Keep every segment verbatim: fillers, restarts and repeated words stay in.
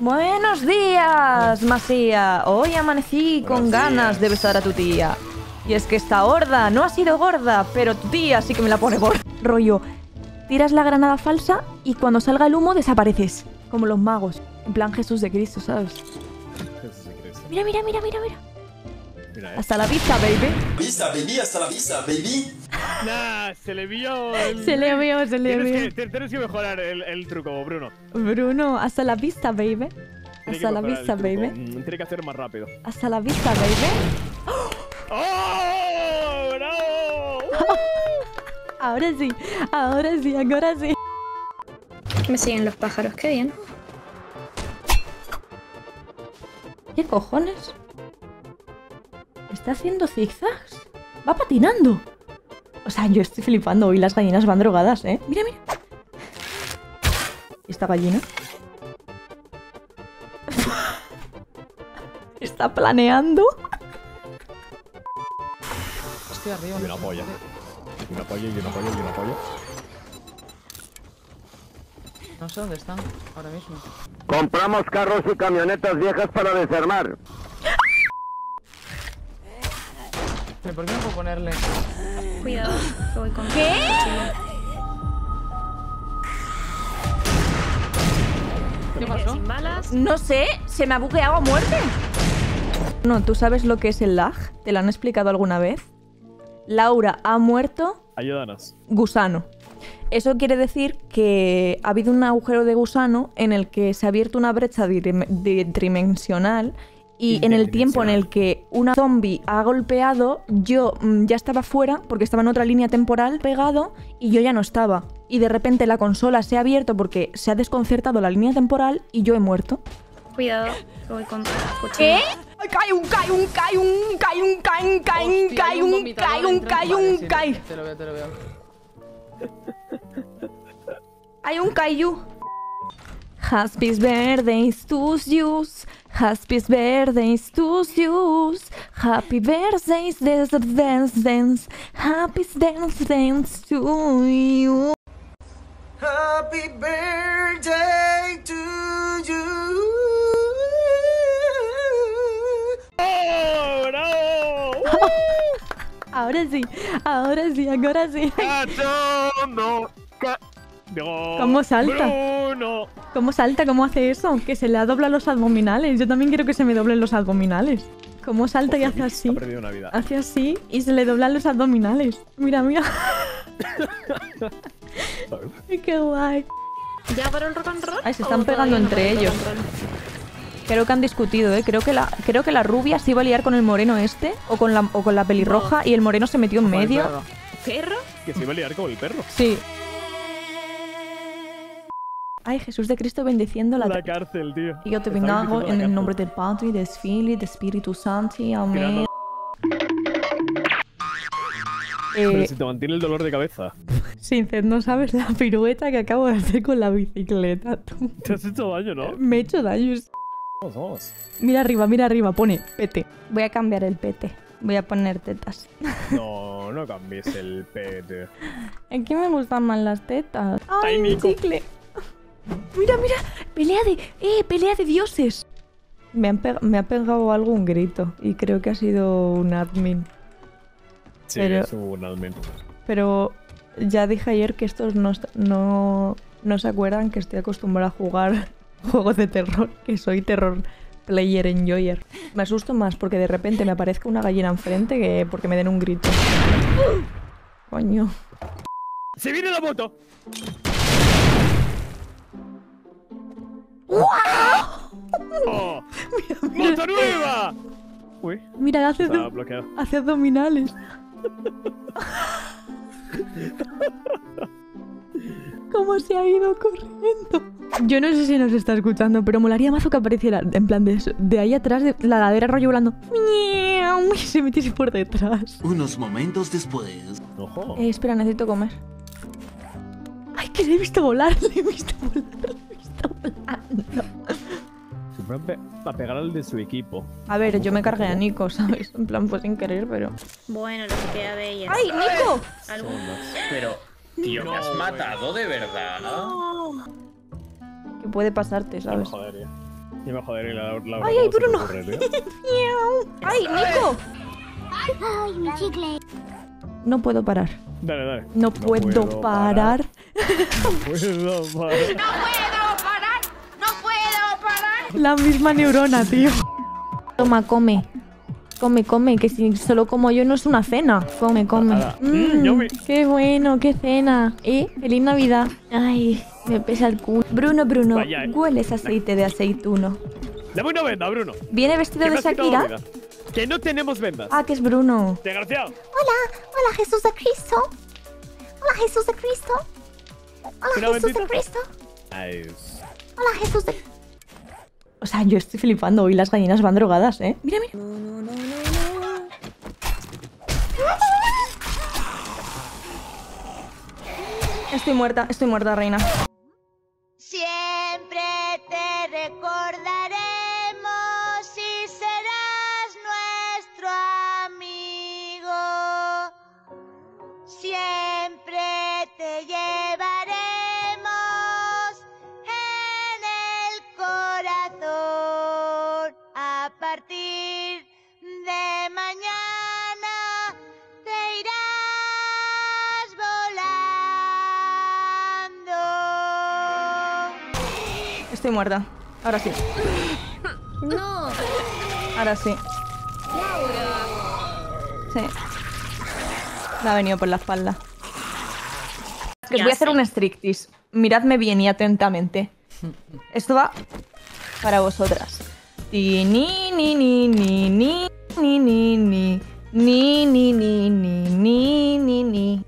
Buenos días, Masía. Hoy amanecí Buenos con días. ganas de besar a tu tía. Y es que esta horda no ha sido gorda, pero tu tía sí que me la pone por... Rollo, tiras la granada falsa y cuando salga el humo desapareces. Como los magos. En plan Jesús de Cristo, ¿sabes? Jesús de Cristo. Mira, mira, mira, mira, mira. Mira, eh. Hasta la vista, baby. Vista, baby, hasta la vista, baby. Nah, se le vio. El... Se le vio, se le vio. Tienes, tienes que mejorar el, el truco, Bruno. Bruno, hasta la vista, baby. Hasta la vista, baby. Tiene que hacer más rápido. Hasta la vista, baby. ¡Oh! ¡Bravo! Ahora sí, ahora sí, ahora sí. Me siguen los pájaros, qué bien. ¿Qué cojones? ¿Está haciendo zigzags? ¡Va patinando! O sea, yo estoy flipando. Hoy las gallinas van drogadas, ¿eh? ¡Mira, mira! ¿Esta gallina? ¿Está planeando? Estoy arriba. Y una polla. Y una polla, y una polla, y una polla. No sé dónde están ahora mismo. Compramos carros y camionetas viejas para desarmar. ¿Por qué no puedo ponerle? Cuidado, que voy con... ¿Qué? ¿Qué pasó? No sé, se me ha bugueado a muerte. No, ¿tú sabes lo que es el lag? ¿Te lo han explicado alguna vez? Laura ha muerto... Ayúdanos. Gusano. Eso quiere decir que ha habido un agujero de gusano en el que se ha abierto una brecha tridimensional. Y en el tiempo en el que una zombie ha golpeado, yo mmm, ya estaba fuera, porque estaba en otra línea temporal pegado, y yo ya no estaba. Y de repente la consola se ha abierto porque se ha desconcertado la línea temporal y yo he muerto. Cuidado, voy con... ¿Qué? ¡Cae un cae un cae un cae un cae un cae un cae un cae un cae un cae! Te lo veo, te lo veo. Hay un caillou. Happy birthday to you. Happy birthday to you. Happy birthday to dance dance. Happy dance dance to you. Happy birthday to you. Oh, no. Ahora sí, ahora sí, ahora sí. ¿Cómo salta? Bruno. ¿Cómo salta? ¿Cómo hace eso? Que se le ha doblado los abdominales. Yo también quiero que se me doblen los abdominales. ¿Cómo salta? Oye, y hace así? Ha perdido una vida. Hace así y se le doblan los abdominales. Mira, mira. ¡Qué guay! ¿Ya para el rock and roll? Ay, se están pegando entre ellos. Creo que han discutido, ¿eh? Creo que, la, creo que la rubia se iba a liar con el moreno este o con la, o con la pelirroja no. Y el moreno se metió en medio. ¿Perro? ¿Perro? Que se iba a liar con el perro. Sí. Ay, Jesús de Cristo bendiciendo la, la cárcel, tío. Y yo te bendigo en el nombre del Padre, del Hijo y del Espíritu Santo. Amén. Eh, Pero si te mantiene el dolor de cabeza. Sinced, no sabes la pirueta que acabo de hacer con la bicicleta, tú. Te has hecho daño, ¿no? Me he hecho daño. Vamos, vamos. Mira arriba, mira arriba, pone pete. Voy a cambiar el pete. Voy a poner tetas. No, no cambies el pete. Aquí me gustan más las tetas. Ay, mi chicle. Mira, mira, pelea de... ¡Eh, pelea de dioses! Me, han pe... me ha pegado algún grito y creo que ha sido un admin. Sí, pero... es un admin. Pero ya dije ayer que estos no, no, no se acuerdan que estoy acostumbrada a jugar juegos de terror, que soy terror player enjoyer. Me asusto más porque de repente me aparezca una gallina enfrente que porque me den un grito. Coño. ¡Se viene la moto! ¡Wow! ¡Moto mira, nueva! Uy, mira, hace, do hace abdominales. ¿Cómo se ha ido corriendo? Yo no sé si nos está escuchando, pero molaría mazo que apareciera en plan de, eso, de ahí atrás, de la ladera rollo volando. Y se metiese por detrás. Unos momentos después. Ojo. Eh, espera, necesito comer. Ay, que le he visto volar, le he visto volar. Siempre a pegar al de su equipo. A ver, yo me cargué a Nico, ¿sabes? En plan, pues sin querer, pero... Bueno, lo que queda de ella. ¡Ay, Nico! Pero, tío, me has matado de verdad, ¿no? Que puede pasarte, ¿sabes? Joder, ya. Y me joderé la Laura. ¡Ay, ay, Bruno! Ocurre, ¡ay, Nico! ¡Ay, mi chicle! No puedo parar. Dale, dale. No, no puedo, puedo parar. parar. No puedo parar. ¡No puedo parar! ¡No puedo parar! La misma neurona, tío. Toma, come. Come, come, que si solo como yo no es una cena. Come, come. Mm, me... ¡Qué bueno, qué cena! ¿Eh? ¡Feliz Navidad! Ay, me pesa el culo. Bruno, Bruno, vaya, eh. hueles aceite de aceituno. Dame una venda, Bruno. ¿Viene vestido de Shakira? Que no tenemos vendas. Ah, que es Bruno. Desgraciado. Hola, hola Jesús de Cristo. Hola Jesús de Cristo. Hola Jesús de Cristo. Hola Jesús de... O sea, yo estoy flipando. Hoy las gallinas van drogadas, ¿eh? Mira, mira. Estoy muerta, estoy muerta, reina. Siempre te recordaré. Estoy muerta. Ahora sí. No. Ahora sí. Sí. Me ha venido por la espalda. Es que os voy a hacer un strictis. Miradme bien y atentamente. Esto va para vosotras. Ti ni ni ni ni ni ni ni ni ni ni ni ni ni ni ni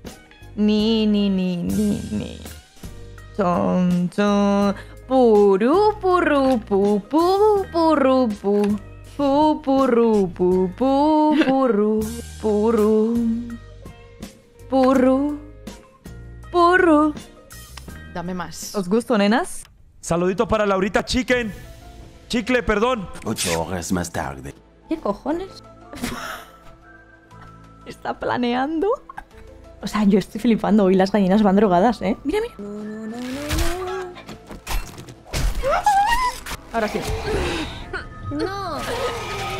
ni ni ni ni. Chon chon. Puru, puru, pu, pu, puru, pu, pu, puru, pu, pu, puru, puru, puru, puru. Dame más. ¿Os gusto, nenas? Saluditos para Laurita Chicken. Chicle, perdón. Ocho horas más tarde. ¿Qué cojones? ¿Está planeando? O sea, yo estoy flipando. Hoy las gallinas van drogadas, ¿eh? Mira, mira. Ahora sí. No.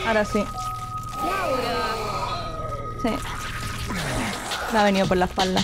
Ahora sí. Sí. Me ha venido por la espalda.